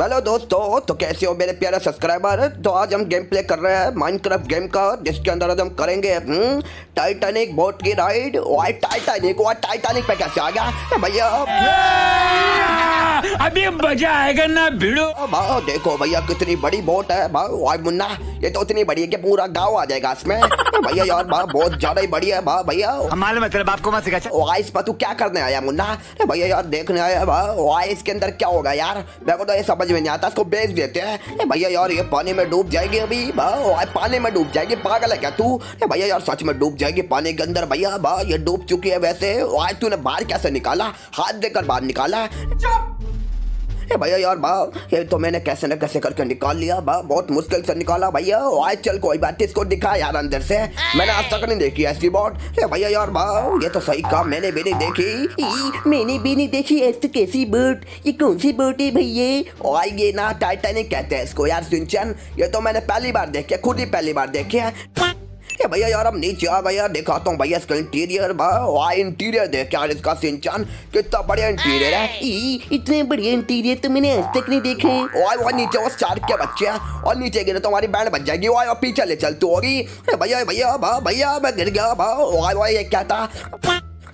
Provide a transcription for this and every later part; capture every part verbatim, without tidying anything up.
Hello दोस्तों, तो कैसे हो मेरे प्यारे सब्सक्राइबर। तो आज हम गेम प्ले कर रहे हैं माइनक्राफ्ट गेम का, जिसके अंदर आज हम करेंगे टाइटैनिक बोट की ride. Why Titanic, why Titanic पे कैसे आ गया भैया? अभी मजा आएगा ना भिड़ो। देखो भैया कितनी बड़ी बोट है। वाई मुन्ना, ये तो इतनी बड़ी है कि पूरा गाँव आ जाएगा इसमें। भैया यार बहुत ज्यादा ही बड़ी है भैया। हमारे मतलब आपको मत सिखा। वाइस पर तू क्या करने आया मुन्ना? भैया यार देखने आया वाइस के अंदर क्या होगा यार, देखो तो ये समझ में नहीं आता। इसको बेच देते हैं भैया यार, ये पानी में डूब जाएगी। अभी पानी में डूब जाएगी, पागल है क्या तू? भैया यार सच में डूब जाएगी पानी के अंदर। भैया ये डूब चुकी है। वैसे वाई तूने बाहर कैसे निकाला? हाथ देकर बाहर निकाला। भैया यार भाव ये तो मैंने कैसे न कैसे करके निकाल लिया, बहुत मुश्किल से निकाला भैया। आज चल कोई बात, इसको दिखा यार अंदर से, मैंने आज तक नहीं देखी ऐसी बोट। भैया यार भाव ये तो सही काम, मैंने भी नहीं देखी, मैंने भी नहीं देखी ऐसी कैसी बोट। ये कौन सी बोट है भैया? और ये ना टाइटैनिक कहते हैं इसको यार सिंचन। ये तो मैंने पहली बार देखी, खुद ही पहली बार देखी है भैया यार। अब नीचे आ गया, दिखाता हूँ भैया इसका इंटीरियर। भाई इंटीरियर देख यार इसका सिंचन, कितना बढ़िया इंटीरियर है। ई, इतने बढ़िया इंटीरियर तो मैंने आज तक नहीं देखे। ओए वो नीचे वो शार्क के बच्चे हैं, और नीचे गिरे तो हमारी बैंड बच जाएगी। ओए वो पीछे ले चल तू होगी। भैया भैया भैया मैं गिर गया। ओए ओए ये क्या था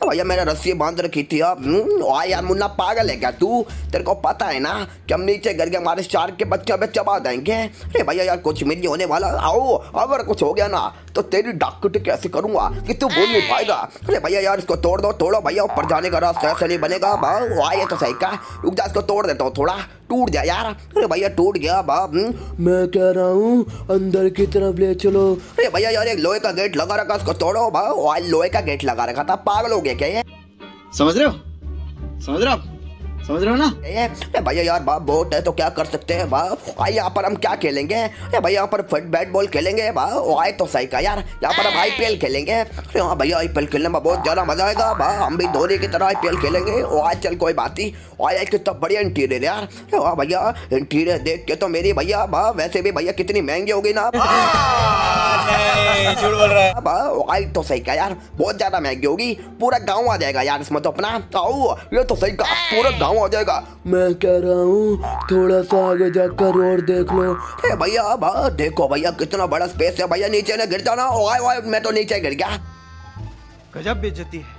भैया? मैंने रस्सी बांध रखी थी। अब वाह यार मुन्ना पागल है क्या तू? तेरे को पता है ना कि हम नीचे गिर के हमारे शार्क के बच्चे हमें चबा देंगे। अरे भैया यार कुछ भी नहीं होने वाला। आओ अगर कुछ हो गया ना तो तेरी डाकुट कैसे करूंगा कि तू बोल नहीं पाएगा। अरे भैया यार इसको तोड़ दो, तोड़ो भैया, ऊपर जाने का रास्ता ऐसे नहीं बनेगा। वाह ये तो सही का, रुक जा इसको तोड़ देता हूँ, थोड़ा टूट जा यार। अरे भैया टूट गया बाप। मैं कह रहा हूँ अंदर की तरफ ले चलो। अरे भैया यार एक लोहे का गेट लगा रखा, उसको तोड़ो। भाई लोहे का गेट लगा रखा था, पागल हो गया क्या ये? समझ रहे हो समझ रहे हो समझ रहे हो ना भैया यार? बाप बोट है तो क्या कर सकते हैं बाप। भाई यहाँ पर हम क्या खेलेंगे? भाई यहाँ पर फुट बैट बॉल खेलेंगे। भाई तो सही का यार, यहाँ पर हम आई पी एल खेलेंगे। हाँ भैया आई पी एल खेलने में बहुत ज्यादा मजा आएगा। भाई हम भी धोनी की तरह आई पी एल खेलेंगे। आज चल कोई बात नहीं। और कितना बढ़िया इंटीरियर यार। हाँ भैया इंटीरियर देख के तो मेरी भैया वैसे भी भैया कितनी महंगी होगी ना। भाई तो सही का यार, बहुत ज्यादा महंगी होगी। पूरा गाँव आ जाएगा यार इसमें तो अपना। ये तो सही का, पूरा गाँव हो जाएगा। मैं कह रहा हूँ थोड़ा सा आगे जाकर और देख लो। ए भैया भा देखो भैया कितना बड़ा स्पेस है भैया, नीचे ना गिर जाना। ओए ओए मैं तो नीचे गिर गया, गजब बेइज्जती है।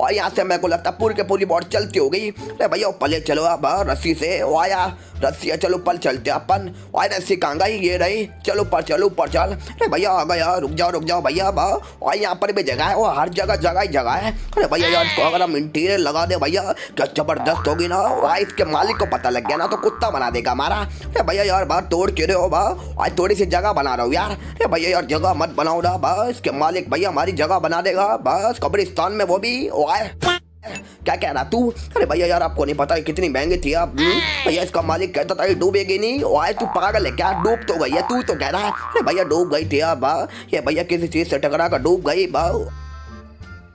और यहाँ से मेरे को लगता है पूरी के पूरी बोट चलती हो गई। अरे भैया पले चलो अब रस्सी से। वाया रस्सी है, चलो पल चलते अपन। वाई रस्सी कहाँ गई? ये रही, चलो ऊपर चलो ऊपर चल। अरे भैया आ गया, रुक जाओ रुक जाओ भैया। और यहाँ पर भी जगह है, वो हर जगह जगह ही जगह है। अरे भैया यार इसको अगर हम इंटीरियर लगा दे भैया क्या जबरदस्त होगी ना। वाई इसके मालिक को पता लग गया ना तो कुत्ता बना देगा हमारा। अरे भैया यार बाहर तोड़ के रहे हो भाई, थोड़ी सी जगह बना रहा हूँ यार। अरे भैया यार जगह मत बनाओ ना भाई, इसके मालिक भैया हमारी जगह बना देगा बस, कब्रिस्तान में वो भी। क्या कह रहा तू? अरे भैया यार आपको नहीं पता कितनी महंगी थी आप। भैया इसका मालिक कहता था ये डूबेगी नहीं। ओए तू पागल है क्या? डूब तो गई है, तू तो कह रहा है। अरे भैया डूब गई थी आप, ये भैया किसी चीज से टकरा कर डूब गई।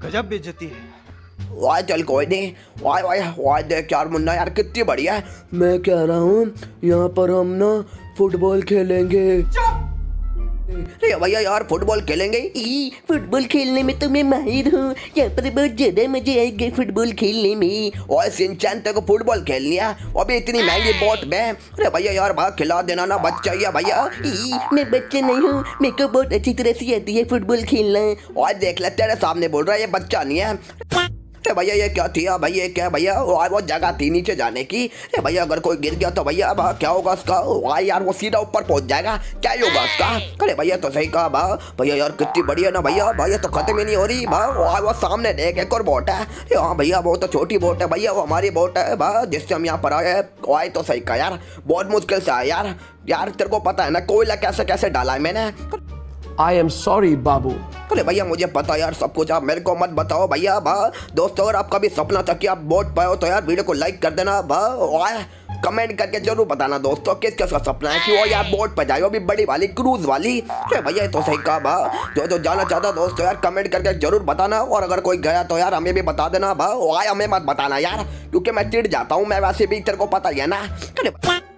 गजब बेइज्जती है। वाह चल कोई नहीं। वाह वाह वाह देख यार मुन्ना यार कितनी बढ़िया है। मैं कह रहा हूँ यहाँ पर हम ना फुटबॉल खेलेंगे। अरे भैया यार फुटबॉल खेलेंगे। ई फुटबॉल खेलने में तो मैं माहिर हूँ, यहाँ पर बहुत ज़्यादा मजे आएंगे फुटबॉल खेलने में। और सिंचन तेरे को फुटबॉल खेलनी है अभी इतनी महंगी बोट में? अरे भैया यार भाई खिला देना ना बच्चा ये भैया। ई मैं बच्चे नहीं हूँ, मेरे को बहुत अच्छी तरह से आती है फुटबॉल खेलना। और देख ले तेरे सामने बोल रहा है, ये बच्चा नहीं है। अरे भैया ये क्या थी भाई? ये क्या भैया? वो जगह थी नीचे जाने की। अरे भैया अगर कोई गिर गया तो भैया क्या होगा उसका? वाई यार वो सीधा ऊपर पहुंच जाएगा, क्या होगा उसका? अरे भैया तो सही कहा भा। भैया यार कितनी बढ़िया ना भैया, भैया तो खत्म ही नहीं हो रही भा। वो सामने देख एक और बोट है। हाँ भैया वो तो छोटी बोट है भैया, वो हमारी बोट है भा जिससे हम यहाँ पर आए। वाई तो सही कहा यार, बहुत मुश्किल से आया यार। यार तेरे को पता है ना कोयला कैसे कैसे डाला है मैंने। आई एम सॉरी बाबू। अरे भैया मुझे पता यार सब कुछ, आप मेरे को मत बताओ भैया। भा दोस्तों अगर आपका भी सपना था कि आप बोट पाए हो तो यार वीडियो को लाइक कर देना भा, और कमेंट करके जरूर बताना दोस्तों किस किस का सपना है कि वो यार बोट पर जाए, वो भी बड़ी वाली क्रूज वाली। अरे भैया तो सही कहा भा, जो जो जाना चाहता दोस्तों यार कमेंट करके जरूर बताना। और अगर कोई गया तो यार हमें भी बता देना भा। आए हमें मत बताना यार क्योंकि मैं चिढ़ जाता हूँ, मैं वैसे भी तेरे को पता ही है ना। अरे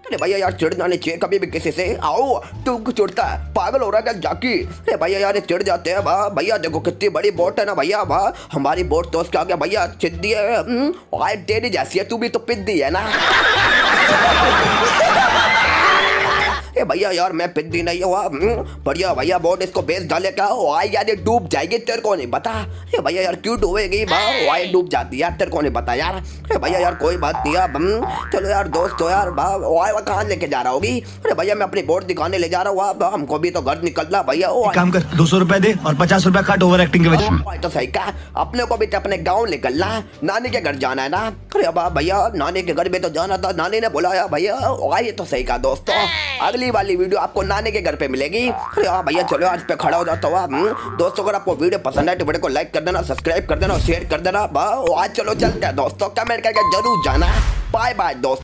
अरे भैया यार चिड़ना नहीं चाहिए कभी भी किसी से। आओ तू क्यों चिड़ता है, पागल हो रहा है क्या जाकी? अरे भैया यार चिड़ जाते हैं भा। भैया देखो कितनी बड़ी बोट है ना भैया भा, हमारी बोट तो उसके आगे भैया चिद्दी है। और तेरी जैसी है, तू भी तो पिद्दी है ना। भैया यार मैं पिक भी नहीं हुआ। बढ़िया भैया बोट इसको बेच डाले क्या वाई यार ये डूब जाएगी तेरे को नहीं पता। ये भैया यार क्यों डूबेगी वाई डूब जाती यार तेरे को नहीं पता यार। अरे भैया यार कोई बात नहीं यार चलो यार दोस्त हो यार वाई वो कहाँ लेके जा रहा होगी। अरे भैया मैं अपनी बोट दिखाने ले जा रहा हूँ हमको भी तो घर निकलना भैया। काम कर दो सौ रुपए दे और पचास रुपए कट ओवर एक्टिंग के वजह तो सही का अपने को भी तो अपने गाँव निकलना नानी के घर जाना है ना। अरे भैया नानी के घर में तो जाना था नानी ने बुलाया भैया ये तो सही का दोस्तों अगली वाली वीडियो आपको नानी के घर पे मिलेगी। अरे हाँ भैया चलो आज पे खड़ा हो जाता हूँ दोस्तों। अगर आपको वीडियो पसंद है तो वीडियो को लाइक कर देना सब्सक्राइब कर देना और शेयर कर देना। आज चलो चलते हैं दोस्तों कमेंट करके जरूर जाना। बाय बाय दोस्तों।